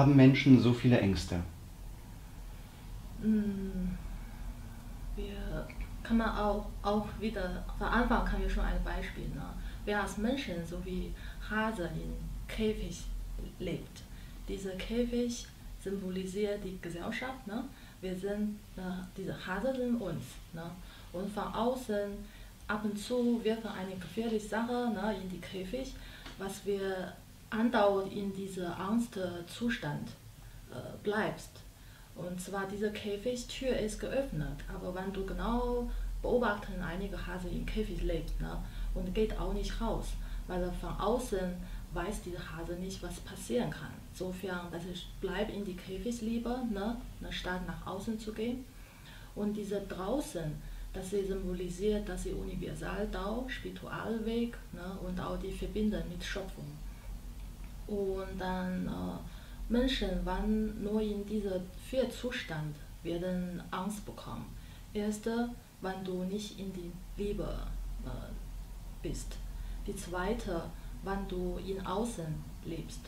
haben Menschen so viele Ängste? Wir kann man auch wieder, von Anfang kann wir schon ein Beispiel nennen. Wir als Menschen, so wie Hase in Käfig lebt. Dieser Käfig symbolisiert die Gesellschaft. Ne? Wir sind, diese Hase sind uns. Ne? Und von außen, ab und zu wirken eine gefährliche Sache, ne, in die Käfig, was wir andauernd in diesem Angstzustand bleibst. Und zwar diese Käfigtür ist geöffnet, aber wenn du genau beobachtest, einige Hase im Käfig lebt, ne, und geht auch nicht raus, weil von außen weiß dieser Hase nicht, was passieren kann. Insofern, ich bleibe in die Käfig lieber, ne, statt nach außen zu gehen. Und diese draußen, dass sie symbolisiert, dass sie Universal Tao, Spiritualweg, ne, und auch die Verbindung mit Schöpfung. Und dann Menschen waren nur in diesem vier Zustand, werden Angst bekommen. Erste, wenn du nicht in die Liebe bist. Die zweite, wenn du in Außen lebst.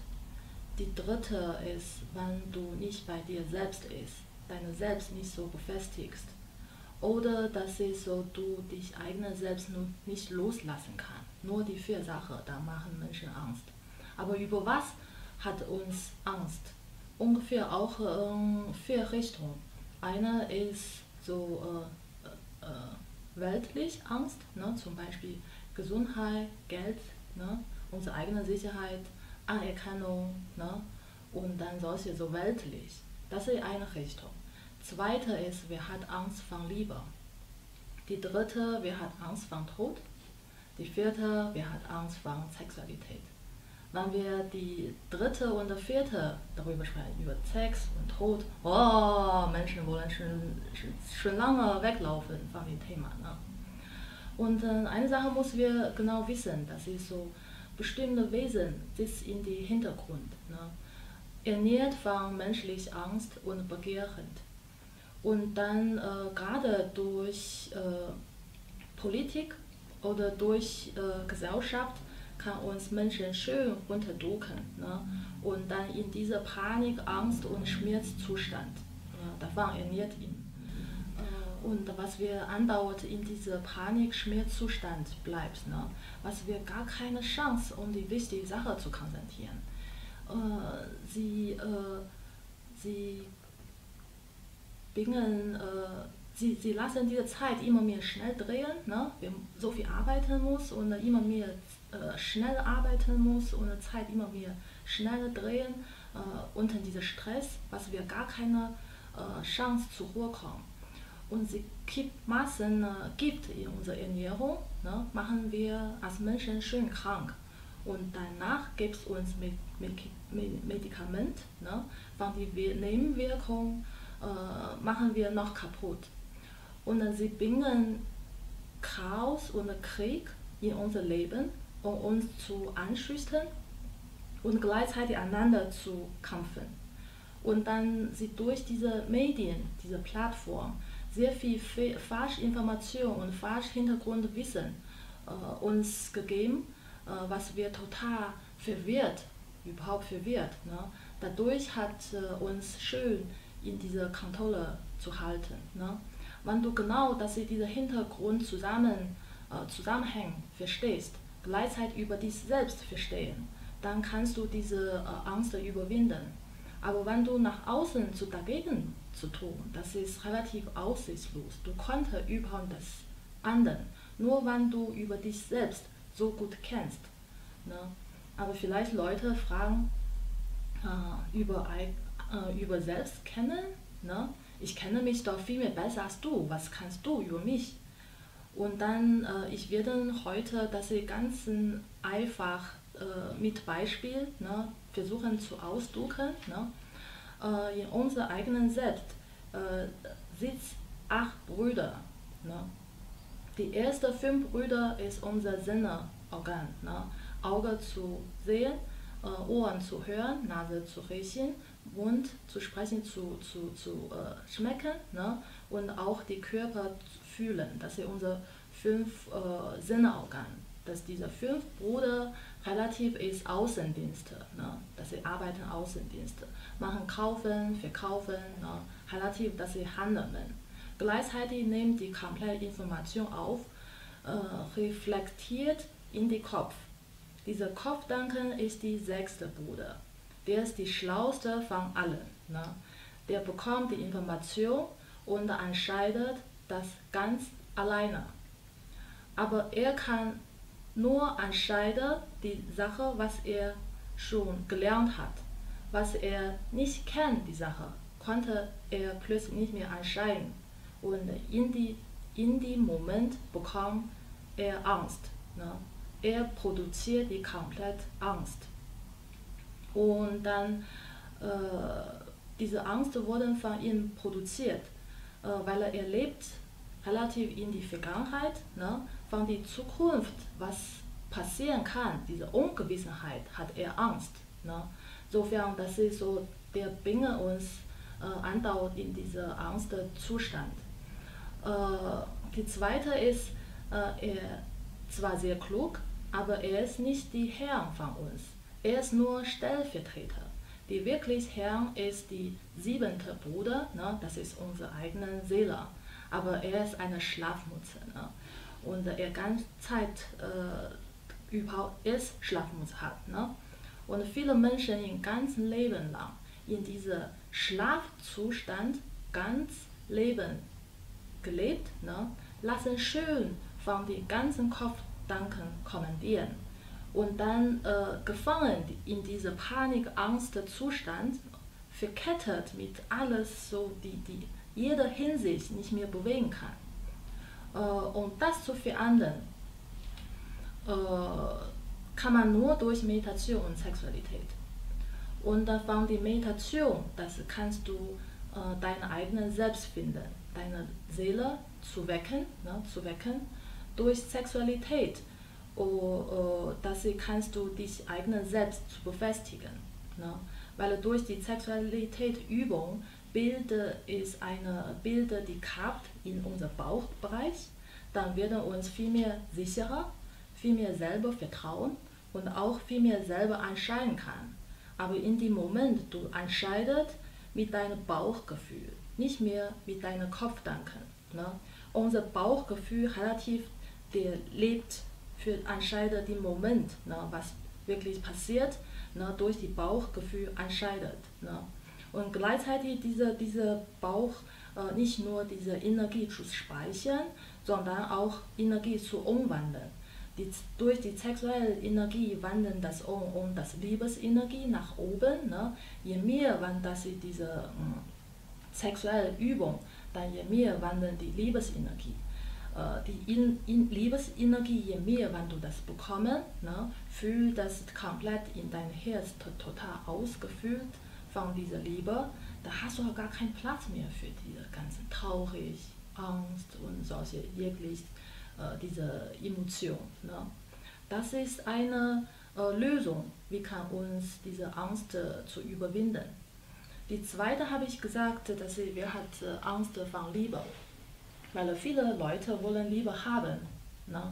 Die dritte ist, wenn du nicht bei dir selbst bist, deine Selbst nicht so befestigst. Oder dass so, du dich eigene Selbst nicht loslassen kannst. Nur die vier Sachen, da machen Menschen Angst. Aber über was hat uns Angst? Ungefähr auch vier Richtungen. Eine ist so weltlich Angst, ne? Zum Beispiel Gesundheit, Geld, ne? Unsere eigene Sicherheit, Anerkennung, ne? Und dann solche so weltlich. Das ist eine Richtung. Zweite ist, wir haben Angst vor Liebe. Die dritte, wir haben Angst vor Tod. Die vierte, wir haben Angst vor Sexualität. Wenn wir die dritte und die vierte darüber sprechen, über Sex und Tod, oh, Menschen wollen schon lange weglaufen von dem Thema. Ne? Und eine Sache müssen wir genau wissen, dass so bestimmte Wesen sitzen in den Hintergrund, ne? Ernährt von menschlicher Angst und Begehren. Und dann gerade durch Politik oder durch Gesellschaft kann uns Menschen schön runterducken, ne? Und dann in dieser Panik, Angst und Schmerzzustand, ne? Davon ernährt ihn. Und was wir andauernd in dieser Panik, Schmerzzustand bleibt, ne? Was wir gar keine Chance, um die wichtige Sache zu konzentrieren. Sie lassen diese Zeit immer mehr schnell drehen, ne? Wir so viel arbeiten muss und immer mehr schnell arbeiten muss und die Zeit immer mehr schneller drehen, unter diesem Stress, was wir gar keine Chance zur Ruhe kommen. Und sie gibt in unserer Ernährung, ne? Machen wir als Menschen schön krank. Und danach gibt es uns Medikament, ne? Von der Nebenwirkung machen wir noch kaputt. Und dann sie bringen Chaos und Krieg in unser Leben, um uns zu einschüchtern und gleichzeitig einander zu kämpfen. Und dann sie durch diese Medien, diese Plattform, sehr viel falsche Information und falsche Hintergrundwissen uns gegeben, was wir total überhaupt verwirrt. Ne? Dadurch hat uns schön in dieser Kontrolle zu halten. Ne? Wenn du genau, dass du diesen Hintergrund Zusammenhang verstehst, gleichzeitig über dich selbst verstehen, dann kannst du diese Angst überwinden. Aber wenn du nach außen dagegen zu tun, das ist relativ aussichtslos. Du konntest überhaupt das ändern, nur wenn du über dich selbst so gut kennst. Ne? Aber vielleicht Leute fragen über Selbstkennen. Ne? Ich kenne mich doch viel mehr besser als du. Was kannst du über mich? Und dann, ich werde heute das ganzen einfach mit Beispiel, ne, versuchen zu ausdrucken. Ne? In unserem eigenen Selbst sitzen 8 Brüder. Ne? Die ersten 5 Brüder ist unser Sinneorgan, ne? Auge zu sehen, Ohren zu hören, Nase zu riechen, Mund zu sprechen, zu schmecken, ne? Und auch die Körper zu fühlen. Das sind unsere 5 Sinneorgane. dass dieser 5 Bruder relativ ist Außendienste, ne? Dass sie arbeiten Außendienste, machen kaufen, verkaufen, ne? Relativ, dass sie handeln. Gleichzeitig nehmen die komplette Information auf, reflektiert in den Kopf. Dieser Kopfdanken ist die 6. Bruder. Der ist die schlauste von allen. Ne? Der bekommt die Information und entscheidet das ganz alleine. Aber er kann nur entscheiden die Sache, was er schon gelernt hat. Was er nicht kennt, die Sache, konnte er plötzlich nicht mehr entscheiden. Und in dem Moment bekommt er Angst. Ne? Er produziert die komplette Angst. Und dann, diese Angst wurde von ihm produziert, weil er lebt relativ in die Vergangenheit, ne? Von der Zukunft, was passieren kann, diese Ungewissenheit hat er Angst. Ne? Insofern, das ist so, der bringt uns andauernd in diesen Angstzustand. Die zweite ist, er zwar sehr klug, aber er ist nicht der Herr von uns. Er ist nur Stellvertreter. Die wirklich Herr ist die 7. Bruder, ne? Das ist unsere eigene Seele. Aber er ist eine Schlafmütze, ne? Und er die ganze Zeit überhaupt ist Schlafmütze hat. Ne? Und viele Menschen im ganzen Leben lang in diesem Schlafzustand ganz Leben gelebt, ne? Lassen schön von den ganzen Kopfdanken kommandieren und dann gefangen in diesem Panik-Angst-Zustand, verkettet mit alles, so die jeder Hinsicht nicht mehr bewegen kann. Um das zu verändern, kann man nur durch Meditation und Sexualität. Und von der Meditation, das kannst du deine eigene Selbst finden, deine Seele zu wecken, ne, zu wecken. Durch Sexualität, dass kannst du dich eigenen Selbst zu befestigen, ne? Weil durch die Sexualität Übung bildet die Kraft in unserem Bauchbereich, dann werden wir uns viel mehr sicherer, viel mehr selber vertrauen und auch viel mehr selber entscheiden kann. Aber in dem Moment, du entscheidest mit deinem Bauchgefühl, nicht mehr mit deinem Kopfdanken. Ne? Unser Bauchgefühl relativ, der lebt für entscheidet den Moment, ne, was wirklich passiert, ne, durch die Bauchgefühl entscheidet. Ne. Und gleichzeitig dieser Bauch nicht nur diese Energie zu speichern, sondern auch Energie zu umwandeln. Durch die sexuelle Energie wandeln das um und das Liebesenergie nach oben. Ne. Je mehr wandert sie diese sexuelle Übung, dann je mehr wandelt die Liebesenergie. Die Liebesenergie, je mehr, wenn du das bekommst, ne, fühl das komplett in dein Herz total ausgefüllt von dieser Liebe, da hast du auch gar keinen Platz mehr für diese ganzen Traurig, Angst und solche jegliche diese Emotion. Ne. Das ist eine Lösung, wie kann uns diese Angst zu überwinden. Die zweite habe ich gesagt, dass wir hat Angst vor Liebe. Weil viele Leute wollen Liebe haben, ne?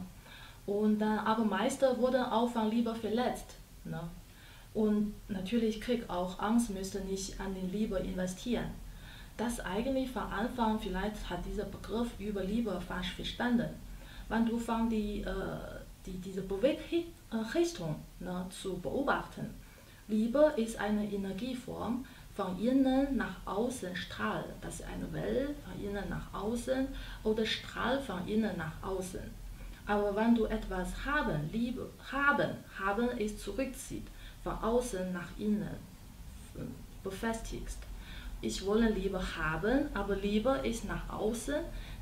Und dann, aber meiste wurden auch von Liebe verletzt, ne? Und natürlich kriegt auch Angst, müsste nicht an die Liebe investieren. Das eigentlich von Anfang, vielleicht hat dieser Begriff über Liebe falsch verstanden. Wenn du von diese Bewegungsrichtung, ne, zu beobachten, Liebe ist eine Energieform, von innen nach außen strahlen, das ist eine Welle von innen nach außen oder Strahl von innen nach außen. Aber wenn du etwas haben, Liebe haben ist zurückzieht, von außen nach innen befestigst. Ich will Liebe haben, aber Liebe ist nach außen,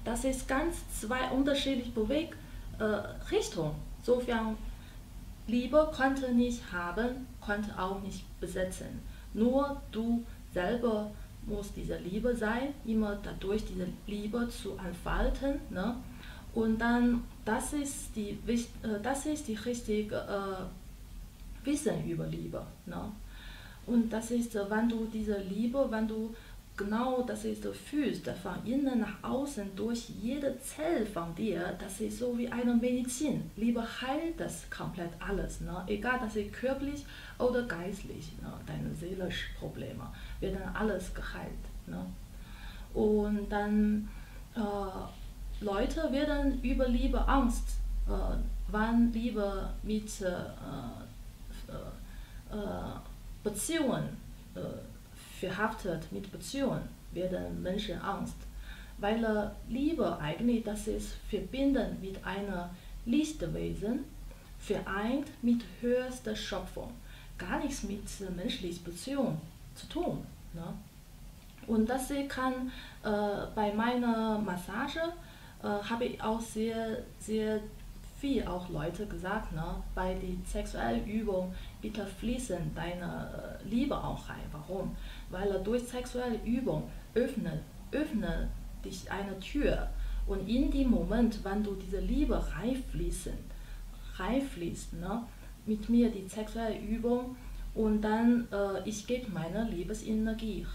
das ist ganz zwei unterschiedliche Bewegrichtungen. Insofern, Liebe konnte nicht haben, konnte auch nicht besetzen. Nur du selber musst diese Liebe sein, immer dadurch diese Liebe zu entfalten. Ne? Und dann, das ist die richtige Wissen über Liebe. Ne? Und das ist, wenn du diese Liebe, wenn du genau, das ist so fühlst, von innen nach außen, durch jede Zelle von dir, das ist so wie eine Medizin. Liebe heilt das komplett alles, ne? Egal, das ist körperlich oder geistlich, ne? Deine seelischen Probleme werden alles geheilt, ne? Und dann Leute werden über Liebe Angst, wann Liebe mit Beziehungen verhaftet, mit Beziehungen werden Menschen Angst, weil Liebe eigentlich, das ist verbinden mit einer Lichtwesen, vereint mit höchster Schöpfung, gar nichts mit menschlicher Beziehung zu tun, ne? Und das kann bei meiner Massage habe ich auch sehr viel auch Leute gesagt, ne? Bei der sexuellen Übung bitte fließen deine Liebe auch rein. Warum? Weil durch sexuelle Übung öffne dich eine Tür, und in dem Moment, wann du diese Liebe reinfließt, ne? Mit mir die sexuelle Übung, und dann ich gebe meine Liebesenergie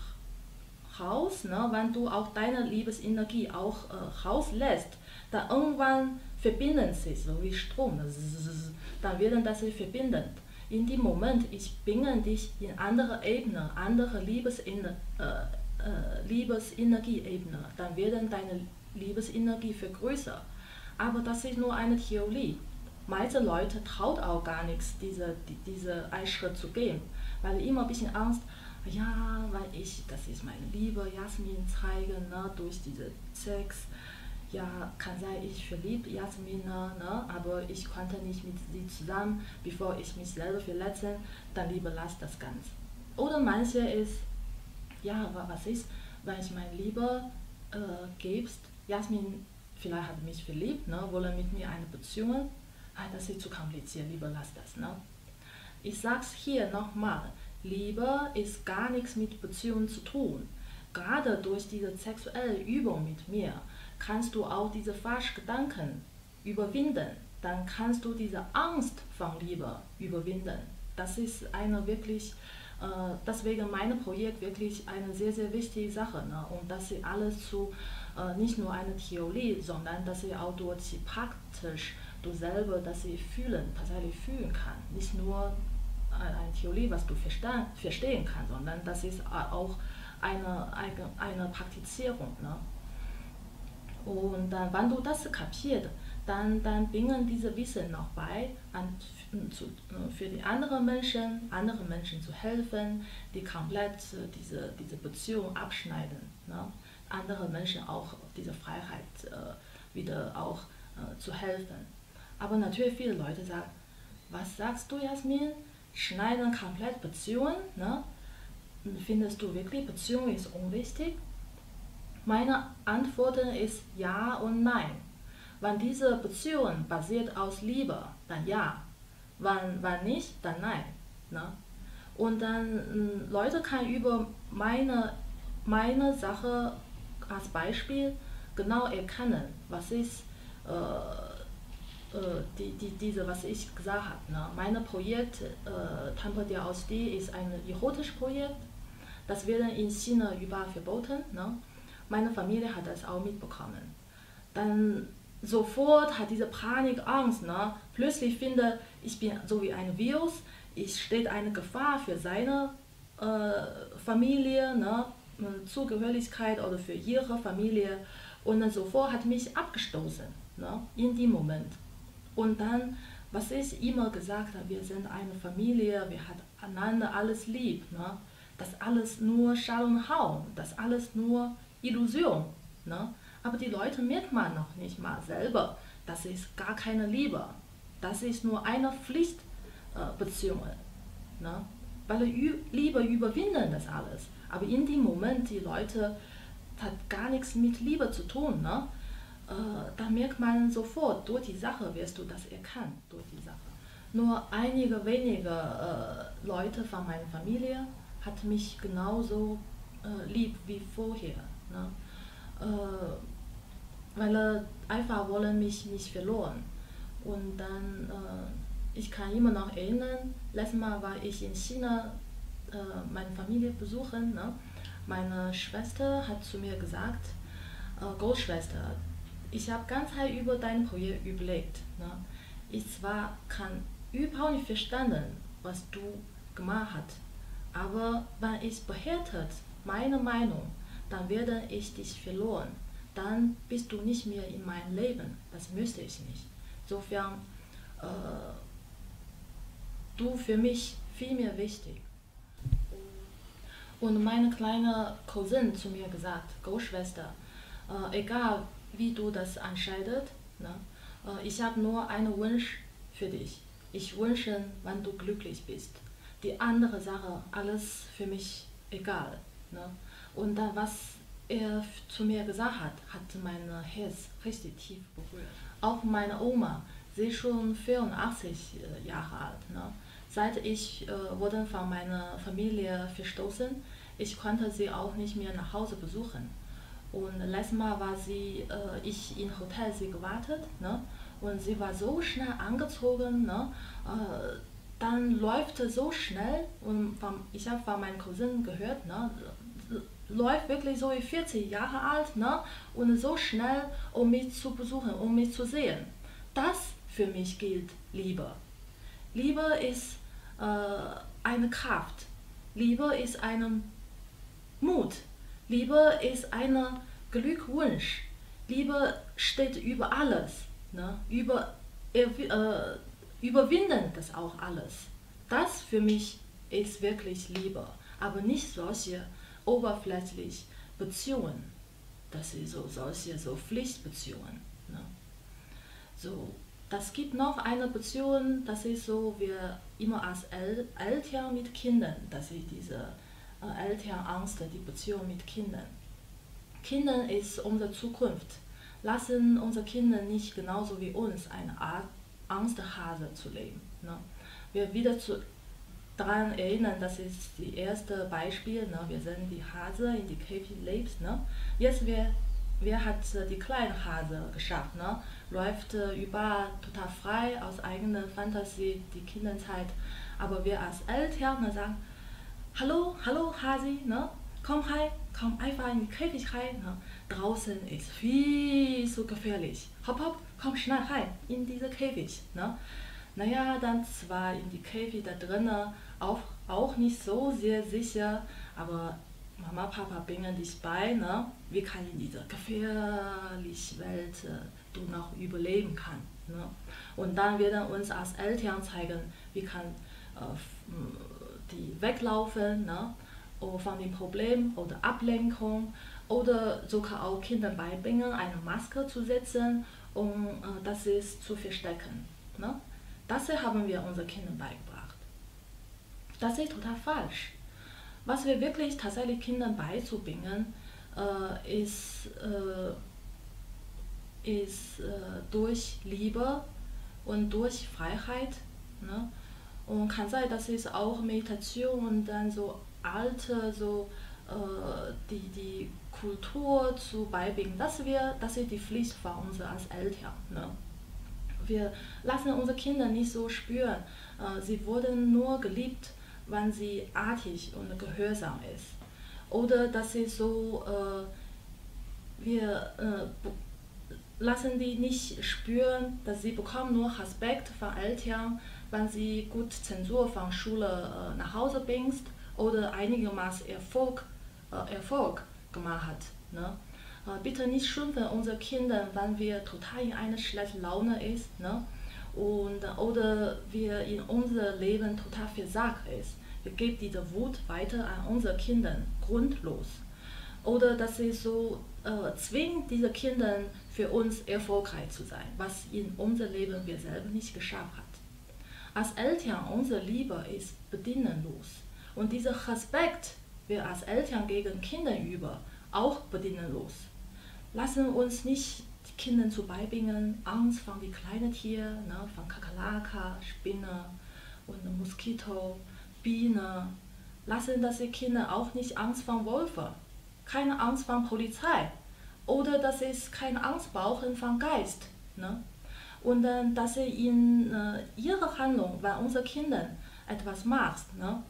raus, ne? Wenn du auch deine Liebesenergie auch rauslässt, dann irgendwann verbinden sich so wie Strom, dann werden das sich verbindend. In dem Moment, ich bringe dich in andere Ebene, andere Liebesenergie-Ebene, dann werden deine Liebesenergie vergrößert. Aber das ist nur eine Theorie. Meiste Leute traut auch gar nichts, diese einen Schritt zu gehen, weil immer ein bisschen Angst, ja, weil ich, das ist meine Liebe, Jasmin zeigen, ne, durch diese Sex, ja, kann sein, ich verliebe Jasmin, ne, aber ich konnte nicht mit sie zusammen, bevor ich mich selber verletze, dann lieber lass das Ganze. Oder manche ist, ja, was ist, wenn ich meine Liebe gebst, Jasmin vielleicht hat mich verliebt, ne, wollen mit mir eine Beziehung, ah, das ist zu kompliziert, lieber lass das, ne. Ich sag's hier nochmal, Liebe ist gar nichts mit Beziehung zu tun. Gerade durch diese sexuelle Übung mit mir kannst du auch diese falschen Gedanken überwinden. Dann kannst du diese Angst von Liebe überwinden. Das ist eine wirklich, deswegen mein Projekt wirklich eine sehr wichtige Sache, ne? Und das ist alles zu, nicht nur eine Theorie, sondern dass sie auch durch praktisch, du selber, dass sie fühlen, tatsächlich fühlen kann. Nicht nur eine Theorie, was du verstehen kannst, sondern das ist auch eine Praktizierung, ne? Und dann, wenn du das kapierst, dann bringen diese Wissen noch bei, für die anderen Menschen zu helfen, die komplett diese Beziehung abschneiden, ne? Andere Menschen auch diese Freiheit wieder auch zu helfen. Aber natürlich viele Leute sagen, was sagst du, Jasmin? Schneiden komplett Beziehungen, ne? Findest du wirklich, Beziehung ist unwichtig? Meine Antwort ist ja und nein. Wenn diese Beziehung basiert auf Liebe, dann ja. Wenn nicht, dann nein, ne? Und dann Leute kann über meine Sache als Beispiel genau erkennen, was ist was ich gesagt habe, ne? Mein Projekt Tempel der Orchidee ist ein erotisches Projekt, das wird in China überall verboten, ne? Meine Familie hat das auch mitbekommen. Dann sofort hat diese Panik, Angst, ne? Plötzlich finde ich bin so wie ein Virus, ich steht eine Gefahr für seine Familie, ne? Zugehörigkeit oder für ihre Familie, und dann sofort hat mich abgestoßen, ne? In dem Moment. Und dann, was ich immer gesagt habe, wir sind eine Familie, wir haben einander alles lieb, ne? Das alles nur Schall und Raum, das alles nur Illusion, ne? Aber die Leute merken man noch nicht mal selber, das ist gar keine Liebe, das ist nur eine Pflichtbeziehung, ne? Weil Liebe überwinden das alles, aber in dem Moment, die Leute, das hat gar nichts mit Liebe zu tun, ne? Da merkt man sofort, durch die Sache wirst du das erkannt, durch die Sache. Nur einige wenige Leute von meiner Familie hat mich genauso lieb wie vorher, ne? Weil einfach wollen mich nicht verloren. Und dann, ich kann immer noch erinnern, letztes Mal war ich in China meine Familie besuchen, ne? Meine Schwester hat zu mir gesagt, Großschwester, ich habe ganz hell über dein Projekt überlegt. Ne? Ich zwar kann überhaupt nicht verstanden, was du gemacht hast, aber wenn ich beherrscht meine Meinung, dann werde ich dich verloren. Dann bist du nicht mehr in meinem Leben. Das möchte ich nicht. Insofern, du für mich viel mehr wichtig. Und meine kleine Cousine zu mir gesagt, Großschwester, egal wie du das entscheidest, ne, ich habe nur einen Wunsch für dich. Ich wünsche, wann du glücklich bist. Die andere Sache, alles für mich egal. Ne? Und dann, was er zu mir gesagt hat, hat mein Herz richtig tief berührt. Auch meine Oma, sie ist schon 84 Jahre alt. Ne? Seit ich wurde von meiner Familie verstoßen, ich konnte sie auch nicht mehr nach Hause besuchen. Und letztes Mal war sie, ich im Hotel sie gewartet, ne? Und sie war so schnell angezogen, ne? Dann läuft sie so schnell und ich habe von meinen Cousinen gehört, ne? Läuft wirklich so 40 Jahre alt, ne? Und so schnell, um mich zu besuchen, um mich zu sehen. Das für mich gilt Liebe. Liebe ist eine Kraft, Liebe ist ein Mut, Liebe ist ein Glückwunsch, Liebe steht über alles, ne? Überwinden das auch alles. Das für mich ist wirklich Liebe, aber nicht solche oberflächlich Beziehungen, das sind solche Pflichtbeziehungen. Ne? So. Es gibt noch eine Beziehung, das ist so, wir immer als Eltern mit Kindern, das ist diese Elternangst, die Beziehung mit Kindern. Kinder ist unsere Zukunft. Lassen unsere Kinder nicht genauso wie uns eine Art Angsthase zu leben. Ne? Wir wieder daran erinnern, das ist das erste Beispiel, ne? Wir sind die Hase, in die Käfig lebst. Ne? Jetzt wer hat die kleine Hase geschafft, ne? Läuft überall total frei, aus eigener Fantasie, die Kinderzeit. Aber wir als Eltern, ne, sagen, hallo, hallo Hasi, ne? Komm rein, komm einfach in den Käfig rein. Ne? Draußen ist viel zu gefährlich. Hopp, hopp, komm schnell rein in diese Käfig. Ne? Naja, dann zwar in die Käfig da drinnen, auch nicht so sehr sicher, aber Mama, Papa bringen dich bei, ne? Wie kann in dieser gefährlichen Welt du noch überleben kannst. Ne? Und dann werden uns als Eltern zeigen, wie kann die weglaufen, ne? Oder von dem Problem oder Ablenkung, oder sogar auch Kindern beibringen, eine Maske zu setzen, um das ist zu verstecken. Ne? Das haben wir unseren Kindern beigebracht. Das ist total falsch. Was wir wirklich tatsächlich Kindern beizubringen, ist durch Liebe und durch Freiheit. Ne? Und kann sein, dass es auch Meditation und dann so alte, so die Kultur zu beibringen. Das ist die Pflicht von uns als Eltern. Ne? Wir lassen unsere Kinder nicht so spüren. Sie wurden nur geliebt, wenn sie artig und gehorsam ist. Oder dass sie so, wir lassen die nicht spüren, dass sie bekommen nur Respekt von Eltern, wenn sie gut Zensur von Schule nach Hause bringst oder einigermaßen Erfolg gemacht hat. Ne? Bitte nicht schimpfen unsere Kinder, wenn wir total in einer schlechten Laune ist. Ne? Oder wir in unserem Leben total versagt ist. Wir geben diese Wut weiter an unsere Kinder, grundlos. Oder dass sie so zwingen, diese Kinder für uns erfolgreich zu sein, was in unserem Leben wir selber nicht geschafft hat. Als Eltern, unsere Liebe ist bedingungslos. Und dieser Respekt wir als Eltern gegen Kinder über, auch bedingungslos. Lassen uns nicht Kindern zu beibringen, Angst von den kleinen Tieren, ne, von Kakerlake, Spinne und Moskito, Biene. Lassen dass die Kinder auch nicht Angst von Wölfen, keine Angst von Polizei oder dass sie keine Angst brauchen von Geist. Ne? Und dass sie in ihrer Handlung, wenn unsere Kinder etwas macht, ne,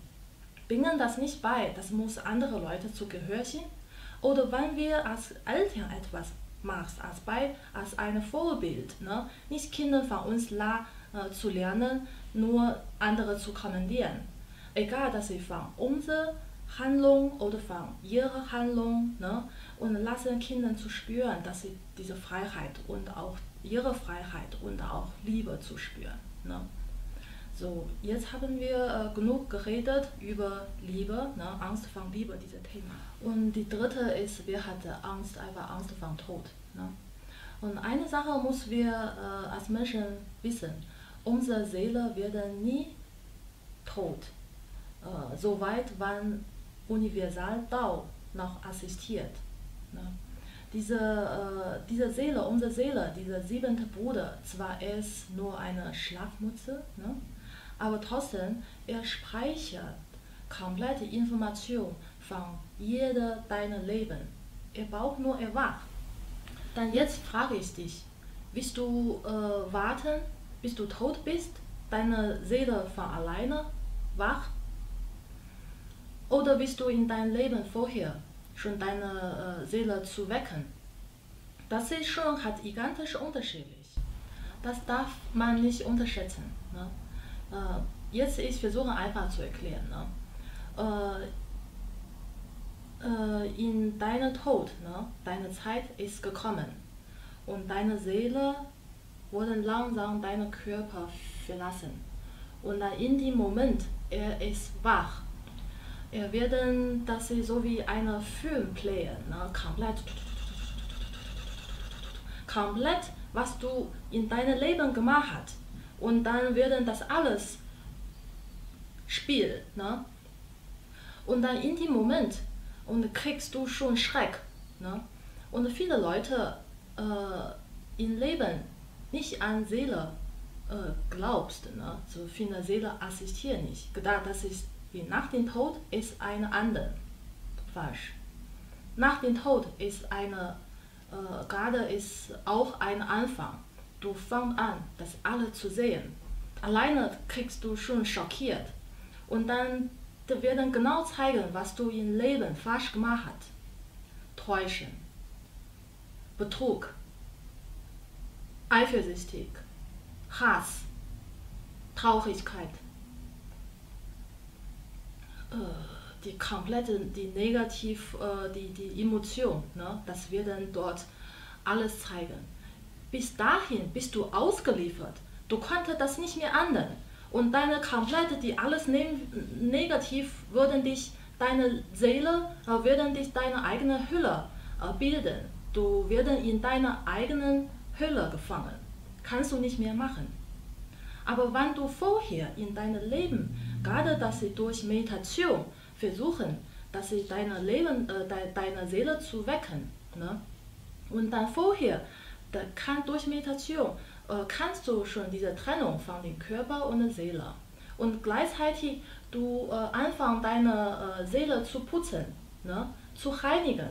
bringen das nicht bei, das muss andere Leute zu gehorchen. Oder wenn wir als Eltern etwas machen, als ein Vorbild, ne? Nicht Kinder von uns zu lernen, nur andere zu kommandieren. Egal, dass sie von unserer Handlung oder von ihrer Handlung, ne? Und lassen Kindern zu spüren, dass sie diese Freiheit und auch ihre Freiheit und auch Liebe zu spüren. Ne? So, jetzt haben wir genug geredet über Liebe, ne? Angst vor Liebe, dieses Thema. Und die dritte ist, wir hatten Angst, aber Angst vor Tod. Ne? Und eine Sache muss wir als Menschen wissen, unsere Seele wird nie tot, soweit wann Universal Tao noch assistiert. Ne? Diese Seele, unsere Seele, dieser siebente Bruder, zwar er ist nur eine Schlafmütze, ne? Aber trotzdem, er speichert komplette Information von jedem deinem Leben. Er braucht nur erwacht. Dann jetzt frage ich dich, willst du warten, bis du tot bist, deine Seele von alleine wach? Oder willst du in deinem Leben vorher schon deine Seele zu wecken? Das ist schon gigantisch unterschiedlich. Das darf man nicht unterschätzen. Ne? Jetzt ich versuche einfach zu erklären. Ne? In deinem Tod, ne? Deine Zeit ist gekommen und deine Seele wurde langsam deinen Körper verlassen. Und dann in dem Moment, er ist wach. Er werden, dass sie so wie eine Film playen, ne? komplett, was du in deinem Leben gemacht hast. Und dann werden das alles spielen. Ne? Und dann in dem Moment und kriegst du schon Schreck. Ne? Und viele Leute im Leben nicht an Seele glaubst, ne? So viele Seele assistieren nicht. Gedacht, das ist nach dem Tod ist eine andere. Falsch. Nach dem Tod ist eine, gerade ist auch ein Anfang. Du fängst an, das alle zu sehen. Alleine kriegst du schon schockiert. Und dann werden genau zeigen, was du im Leben falsch gemacht hast. Täuschen, Betrug, Eifersüchtig, Hass, Traurigkeit. Die komplette, die negativ, die Emotion, ne? Das wird dann dort alles zeigen. Bis dahin bist du ausgeliefert, du konntest das nicht mehr ändern und deine komplette, die alles negativ würden dich, deine Seele, würden dich deine eigene Hülle bilden. Du wirst in deiner eigenen Hülle gefangen, kannst du nicht mehr machen. Aber wenn du vorher in deinem Leben, gerade dass sie durch Meditation versuchen, dass sie deine Seele zu wecken, ne? Und dann vorher, durch Meditation kannst du schon diese Trennung von dem Körper und der Seele. Und gleichzeitig du anfangen, deine Seele zu putzen, ne? Zu reinigen.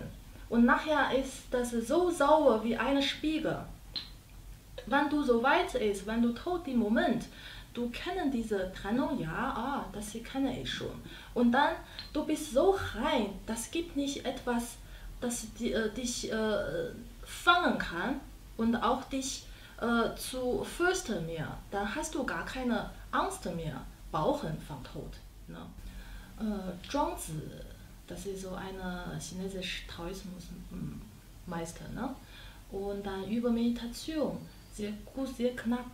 Und nachher ist das so sauber wie ein Spiegel. Wenn du so weit ist, wenn du tot im Moment, du kennst diese Trennung, ja, das kenne ich schon. Und dann, du bist so rein, das gibt nicht etwas, das dich fangen kann und auch dich zu fürchten mehr. Dann hast du gar keine Angst mehr, Bauchen vom Tod. Ne? Zhuangzi, das ist so ein chinesischer Taoismusmeister, ne? Und dann über Meditation, sehr gut, sehr knapp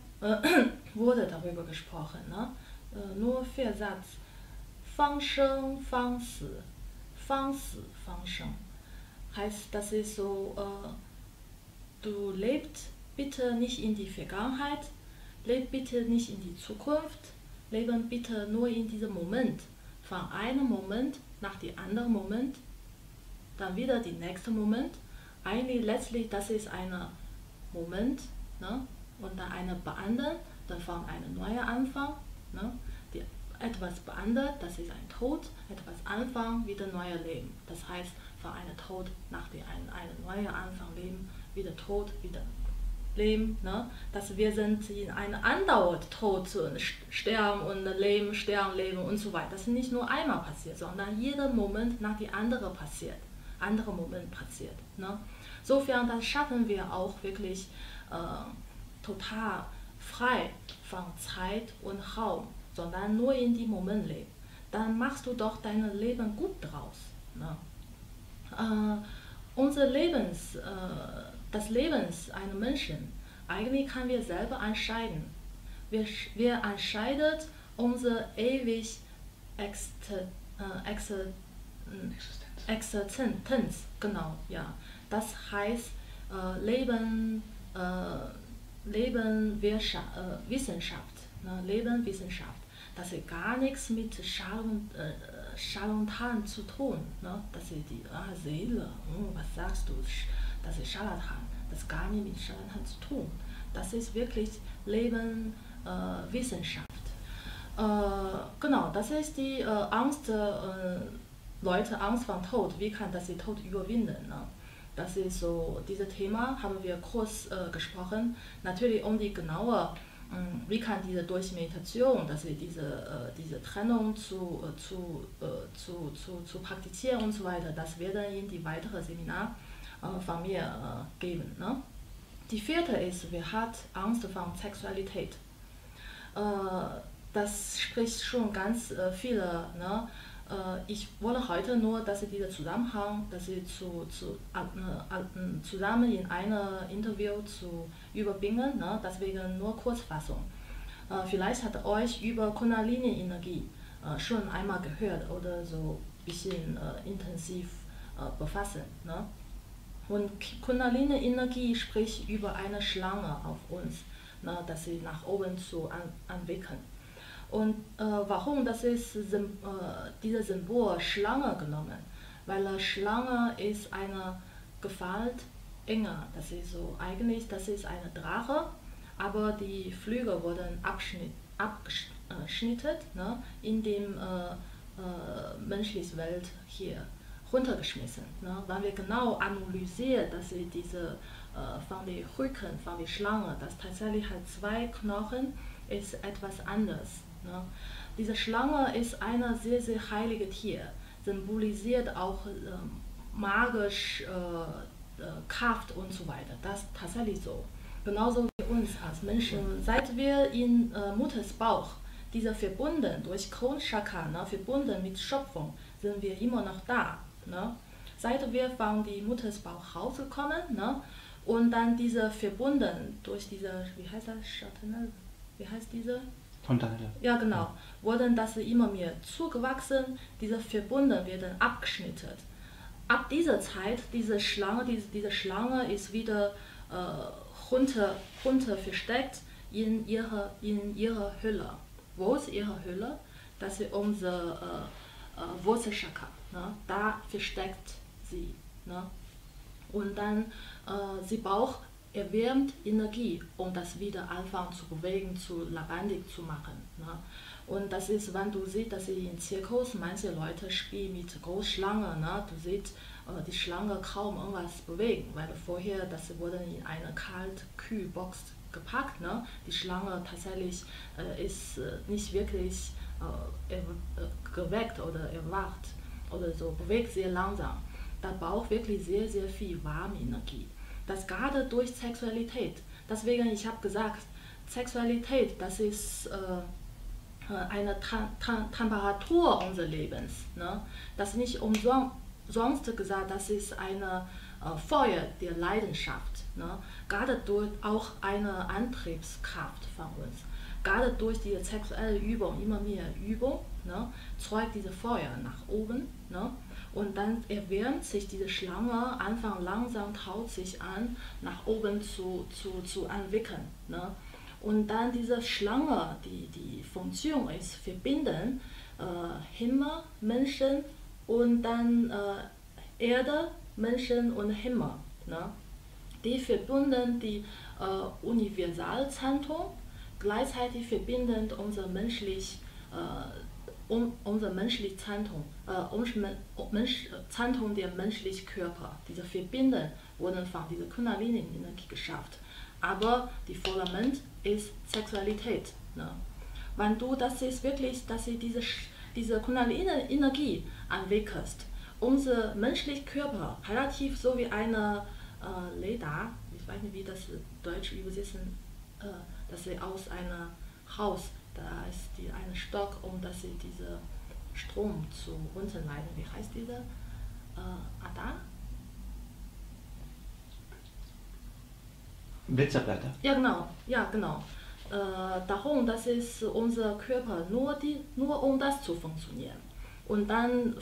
wurde darüber gesprochen. Ne? Nur 4 Sätze. Fang Sheng, Fang Si. Fang Si, Fang Sheng. Heißt, das ist so, du lebst bitte nicht in die Vergangenheit, lebst bitte nicht in die Zukunft, leben bitte nur in diesem Moment. Von einem Moment nach dem anderen Moment, dann wieder den nächsten Moment. Eigentlich letztlich, das ist ein Moment, ne? Und dann eine beenden, dann fängt ein neuer Anfang, ne? Die etwas beendet, das ist ein Tod, etwas anfangen, wieder neuer Leben. Das heißt, von einem Tod nach dem einen neuer Anfang, Leben, wieder Tod, wieder Leben, ne? Dass wir sind in einer andauernden Tod zu sterben und leben, sterben, leben und so weiter. Das ist nicht nur einmal passiert, sondern jeden Moment nach dem anderen passiert. Andere Moment passiert. Ne? Sofern das schaffen wir auch wirklich total frei von Zeit und Raum, sondern nur in dem Moment leben. Dann machst du doch dein Leben gut draus. Ne? Das Leben eines Menschen, eigentlich können wir selber entscheiden. Wir entscheiden unsere ewige Existenz. Genau, ja. Das heißt, Wissenschaft. Ne? Leben, Wissenschaft. Das hat gar nichts mit Scharlatan zu tun. Ne? Das ist die Seele. Was sagst du? Das ist Scharlatan. Das hat gar nicht mit Scharlatan zu tun. Das ist wirklich Leben, Wissenschaft. Genau, das ist die Angst. Leute Angst vor Tod, wie kann das den Tod überwinden? Ne? Das ist so, dieses Thema haben wir kurz gesprochen. Natürlich um die genauer, wie kann diese durch Meditation, dass wir diese Trennung zu praktizieren und so weiter, das wird dann in die weiteren Seminar von mir geben. Ne? Die vierte ist, wir hat Angst vor Sexualität. Das spricht schon ganz viele, ne? Ich wollte heute nur, dass dieser Zusammenhang, dass sie zusammen in einem Interview zu überbringen, ne? Deswegen nur Kurzfassung. Vielleicht hat euch über Kundalini-Energie schon einmal gehört oder so ein bisschen intensiv befassen. Ne? Und Kundalini-Energie spricht über eine Schlange auf uns, ne? Dass sie nach oben zu anwickeln. Und warum das ist dieses Symbol Schlange genommen? Weil Schlange ist eine Gefalt enger. Das ist so, eigentlich das ist eine Drache, aber die Flügel wurden abgeschnitten, ne, in dem menschlichen Welt hier runtergeschmissen. Ne? Wenn wir genau analysieren, dass sie diese von den Rücken, von der Schlange, das tatsächlich hat zwei Knochen, ist etwas anders. Ne? Diese Schlange ist ein sehr, sehr heiliges Tier, symbolisiert auch magisch Kraft und so weiter. Das ist tatsächlich so. Genauso wie uns als Menschen, seit wir in Mutters Bauch, dieser verbunden durch Kronchakra, ne, verbunden mit Schöpfung, sind wir immer noch da. Ne? Seit wir von die Mutters Bauch rausgekommen, ne, und dann diese verbunden durch diese, wie heißt das, Schatten, wie heißt diese? Kontakte. Ja, genau. Wurden das immer mehr zugewachsen, diese verbunden werden abgeschnitten. Ab dieser Zeit, diese Schlange ist wieder runter versteckt in ihrer Hülle. Wo ist ihre Hülle? Das ist unser Wurzelchakra. Ne? Da versteckt sie. Ne? Und dann sie braucht erwärmt Energie, um das wieder anfangen zu bewegen, zu lebendig zu machen. Ne? Und das ist, wenn du siehst, dass in Zirkus manche Leute spielen mit Großschlangen, ne? Du siehst die Schlange kaum irgendwas bewegen, weil vorher das wurde in eine kalte Kühlbox gepackt. Ne? Die Schlange tatsächlich ist nicht wirklich geweckt oder erwacht oder so, bewegt sehr langsam. Da braucht wirklich sehr, sehr viel warme Energie. Das gerade durch Sexualität. Deswegen, ich habe gesagt, Sexualität, das ist eine Temperatur unseres Lebens. Ne? Das ist nicht umsonst gesagt, das ist ein Feuer der Leidenschaft. Ne? Gerade durch auch eine Antriebskraft von uns. Gerade durch diese sexuelle Übung, immer mehr Übung, ne, zeugt dieses Feuer nach oben. Ne? Und dann erwärmt sich diese Schlange, anfangen langsam traut sich an, nach oben zu entwickeln. Ne? Und dann diese Schlange, die Funktion ist, verbinden Himmel, Menschen und dann Erde, Menschen und Himmel. Ne? Die verbinden die Universalzentrum, gleichzeitig verbindend unser menschliches Zentrum, Zentrum der menschlichen Körper, diese Verbindungen wurden von dieser Kundalini-Energie geschafft. Aber das Fundament ist Sexualität. Ne? Wenn du das ist wirklich, dass du diese Kundalini-Energie anwickelst, unser menschlicher Körper relativ so wie eine Leder, ich weiß nicht, wie das Deutsch übersetzen, dass sie aus einem Haus, da ist die, ein Stock, um dass sie diesen Strom zu runterleiten. Wie heißt diese? Ada? Blitzableiter. Ja, genau. Ja, genau. Darum, das ist unser Körper, nur um das zu funktionieren. Und dann,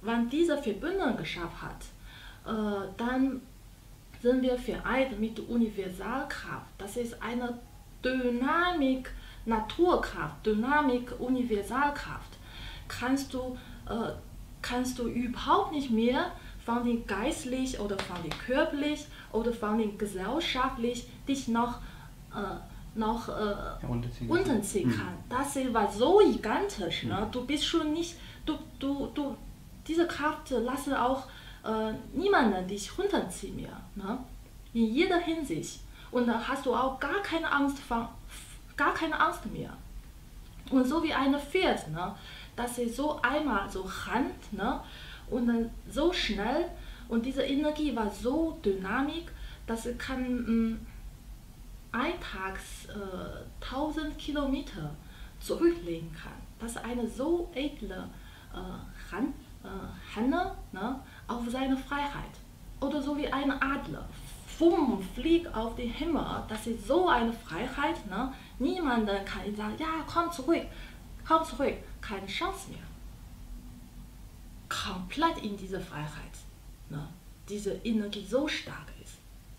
wenn diese Verbindung geschafft hat, dann sind wir vereint mit Universalkraft. Das ist eine Dynamik, Naturkraft, Dynamik, Universalkraft. Kannst du überhaupt nicht mehr von den geistlich oder von den körperlich oder von den gesellschaftlich dich noch unterziehen kann. Das ist was so gigantisch. Ne? Du bist schon nicht, diese Kraft lasse auch niemanden dich runterziehen mehr. Ne? In jeder Hinsicht. Und dann hast du auch gar keine Angst mehr. Und so wie eine Pferd, ne? Dass sie so einmal so rennt, ne? Und dann so schnell, und diese Energie war so dynamisch, dass sie kann eintags 1000 Kilometer zurücklegen kann. Das ist eine so edle Hanne, ne? Auf seine Freiheit. Oder so wie ein Adler. Fumm, fliegt auf den Himmel. Das ist so eine Freiheit. Ne? Niemand kann ihm sagen, ja, komm zurück, keine Chance mehr. Komplett in dieser Freiheit, ne? Diese Energie so stark ist,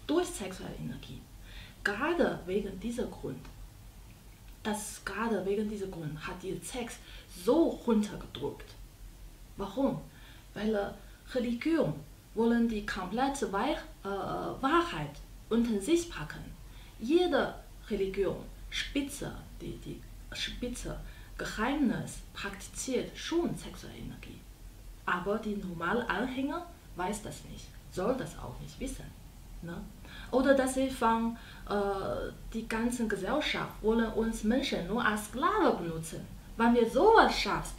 durch sexuelle Energie. Gerade wegen diesem Grund hat dieser Sex so runtergedrückt. Warum? Weil Religion wollen die komplette Wahrheit unter sich packen. Jede Religion die Spitze Geheimnis praktiziert schon sexuelle Energie. Aber die normale Anhänger weiß das nicht, soll das auch nicht wissen. Ne? Oder dass sie von die ganzen Gesellschaft wollen uns Menschen nur als Sklave benutzen. Wenn wir sowas schaffst,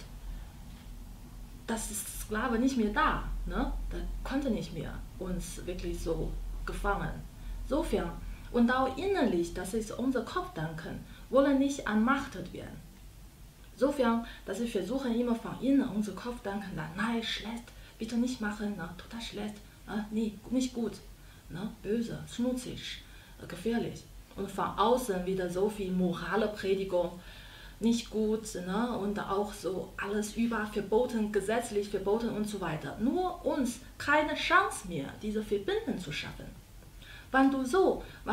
das ist Sklave nicht mehr da. Ne? Da konnte nicht mehr uns wirklich so gefangen. Insofern, und auch innerlich, das ist unser Kopfdenken, wollen nicht anmachtet werden. Insofern, dass wir versuchen immer von innen unser Kopfdenken, nein, schlecht, bitte nicht machen, ne? Total schlecht, nee, nicht gut. Ne? Böse, schmutzig, gefährlich. Und von außen wieder so viel morale Predigung, nicht gut, ne? Und auch so alles über verboten, gesetzlich verboten und so weiter. Nur uns keine Chance mehr, diese Verbindung zu schaffen. Wenn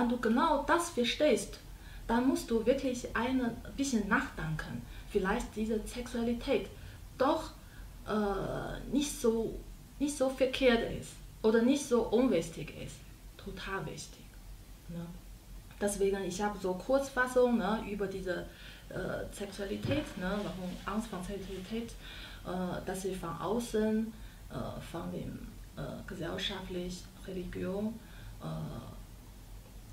du genau das verstehst, dann musst du wirklich ein bisschen nachdenken. Vielleicht diese Sexualität doch nicht so verkehrt ist. Oder nicht so unwichtig ist. Total wichtig. Ne? Deswegen, ich habe so Kurzfassung, ne, über diese Sexualität, ne, warum Angst vor Sexualität, dass sie von außen, von dem gesellschaftlichen Religion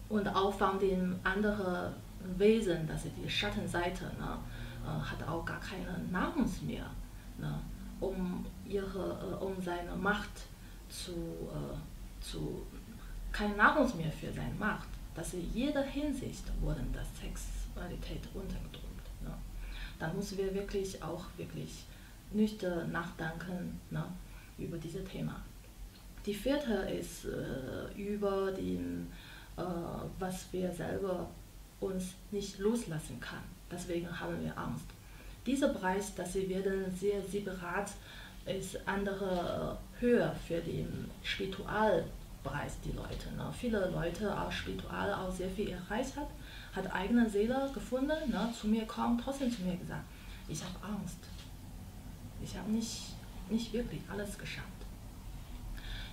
und auch von den anderen Wesen, dass sie die Schattenseite, ne, hat auch gar keine Nahrung mehr, ne, um seine Macht keine Nahrung mehr für seine Macht, dass in jeder Hinsicht wurden das Sexualität untergedrückt. Ne? Da müssen wir wirklich auch wirklich nüchtern nachdenken, ne, über dieses Thema. Die vierte ist über den, was wir selber uns nicht loslassen kann. Deswegen haben wir Angst. Dieser Bereich, dass sie werden sehr separat, ist andere Höhe für den Spiritualbereich, die Leute. Ne? Viele Leute auch spiritual auch sehr viel erreicht hat eigene Seele gefunden, ne? Zu mir kommen, trotzdem zu mir gesagt, ich habe Angst. Ich habe nicht wirklich alles geschafft.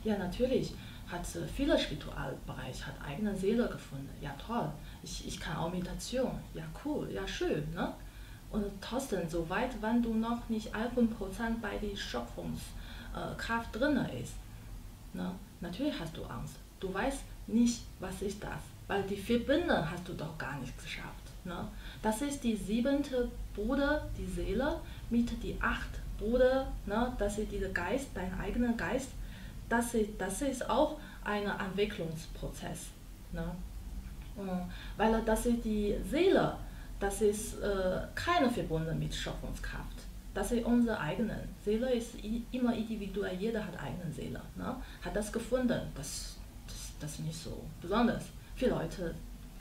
Ja, natürlich hat viele Spiritualbereich hat eigene Seele gefunden. Ja, toll. Ich kann auch Meditation. Ja, cool. Ja, schön. Ne? Und trotzdem, soweit, wenn du noch nicht 100% bei der Schöpfungskraft drin ist, ne? Natürlich hast du Angst. Du weißt nicht, was ist das. Weil die 4 Bindungen hast du doch gar nicht geschafft. Ne? Das ist die 7. Bruder, die Seele, mit die 8 Bruder, ne? Das ist dieser Geist, dein eigener Geist. Das ist auch ein Entwicklungsprozess. Ne? Weil das ist die Seele, das ist keine Verbindung mit Schöpfungskraft. Das ist unsere eigene. Seele ist immer individuell, jeder hat eigene Seele. Ne? Hat das gefunden, das ist nicht so besonders. Viele Leute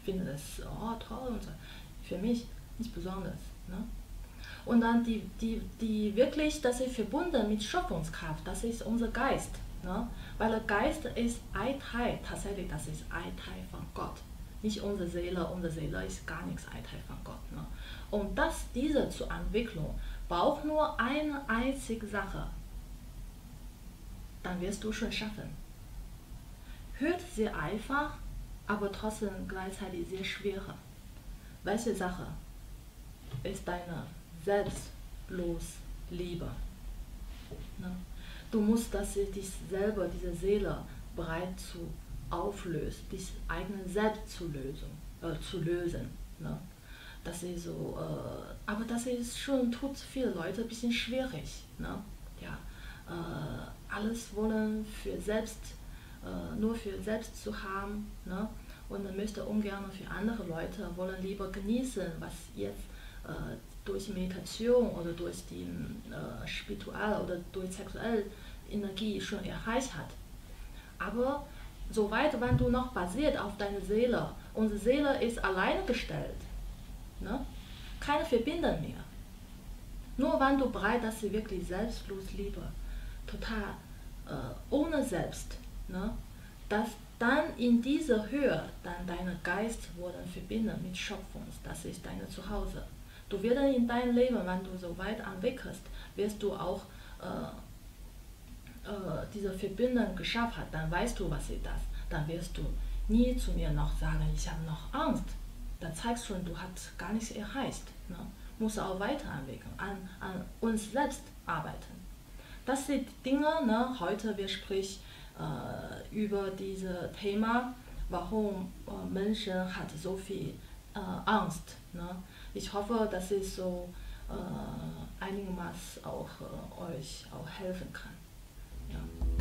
finden das oh, toll und so. Für mich nicht besonders. Ne? Und dann die wirklich, das ist verbunden mit Schöpfungskraft, das ist unser Geist. Ne? Weil der Geist ist ein Teil, tatsächlich, das ist ein Teil von Gott. Nicht unsere Seele ist gar nichts ein Teil von Gott. Ne? Und diese zur Entwicklung braucht nur eine einzige Sache. Dann wirst du schon schaffen. Hört sie einfach, aber trotzdem gleichzeitig sehr schwere. Welche Sache ist deine Selbstlosliebe? Ne? Du musst dich selber, diese Seele, bereit zu auflösen, dich eigene Selbst zu lösen. Ne? Das ist so, aber das ist schon tut viele Leute ein bisschen schwierig. Ne? Ja, alles wollen für selbst, nur für selbst zu haben. Ne? Und dann möchte ungern für andere Leute, wollen lieber genießen, was jetzt durch Meditation oder durch die spirituelle oder durch sexuelle Energie schon erreicht hat. Aber soweit, wenn du noch basiert auf deiner Seele, unsere Seele ist alleine gestellt, ne? Keine Verbindung mehr. Nur wenn du bereit, dass sie wirklich selbstlos liebe, total ohne Selbst, ne? Dass dann in dieser Höhe, dann deine Geist wurden verbinden mit Schöpfung, das ist dein Zuhause. Du wirst in deinem Leben, wenn du so weit entwickelst, wirst du auch diese Verbindung geschafft hat, dann weißt du, was ist das. Dann wirst du nie zu mir noch sagen, ich habe noch Angst. Dann zeigst schon, du hast gar nichts erreicht. Ne? Musst auch weiter entwickeln, an uns selbst arbeiten. Das sind Dinge, ne? Heute wir sprechen über dieses Thema, warum Menschen hat so viel Angst. Ne? Ich hoffe, dass ich so einigermaßen auch euch auch helfen kann. Yeah.